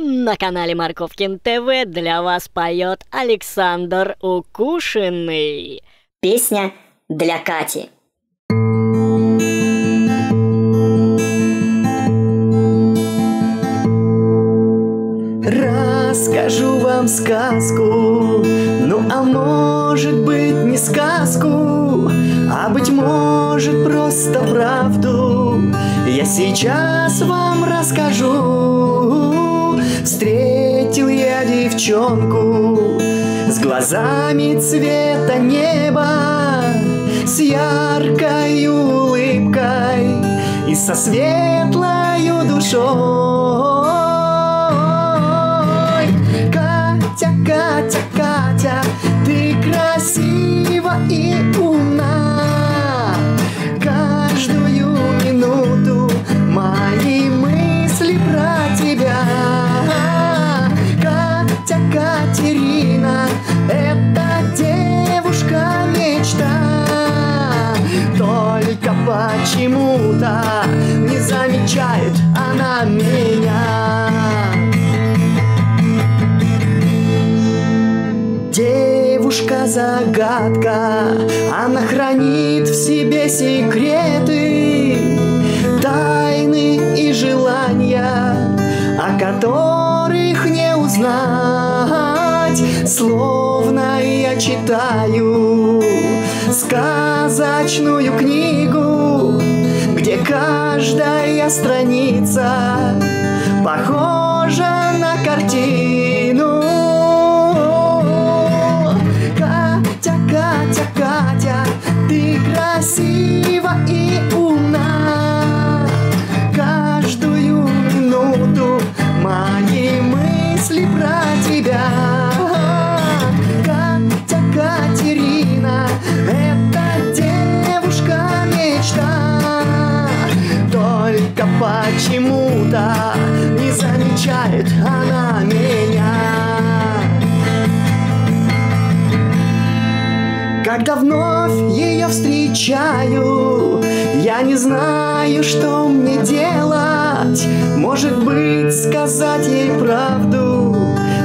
На канале Морковкин ТВ для вас поет Александр Укушенный. Песня для Кати. Расскажу вам сказку, ну а может быть не сказку, а быть может просто правду. Я сейчас вам расскажу. Встретил я девчонку с глазами цвета неба, с яркой улыбкой и со светлою душой. Катя, Катя, Катя, ты красива и умна. Каждую минуту мои мысли про тебя. Катерина, эта девушка мечта, только почему-то не замечает она меня. Девушка-загадка, она хранит в себе секреты, тайны и желания, о которых не узнать. Словно я читаю сказочную книгу, где каждая страница похожа на картину. Катя, Катя, Катя, ты красива и умна. Каждую минуту мои мысли про тебя. Катя, Катерина, это девушка мечта, только почему-то не замечает она меня. Когда вновь ее встречаю, я не знаю, что мне делать. Может быть, сказать ей правду,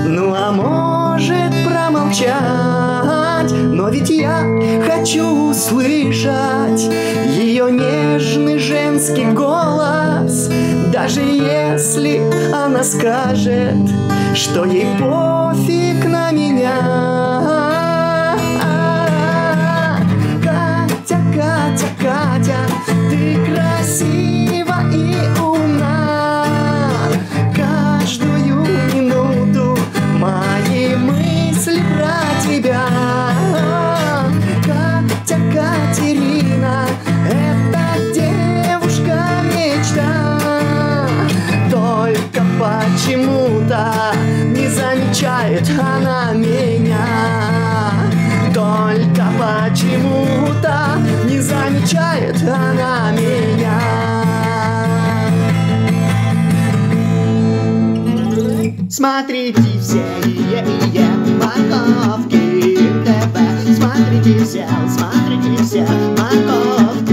ну а может, промолчать. Но ведь я хочу услышать ее нежный женский голос, даже если она скажет, что ей пофиг на меня. Катя, Катя, Катя, ты красива и умна. Каждую минуту мои мысли про тебя. Катя, Катерина, это девушка мечта, только почему-то не замечает она меня. Только почему-то не замечает она меня. Смотрите все Морковкин ТВ. Смотрите все, смотрите все Морковкин ТВ.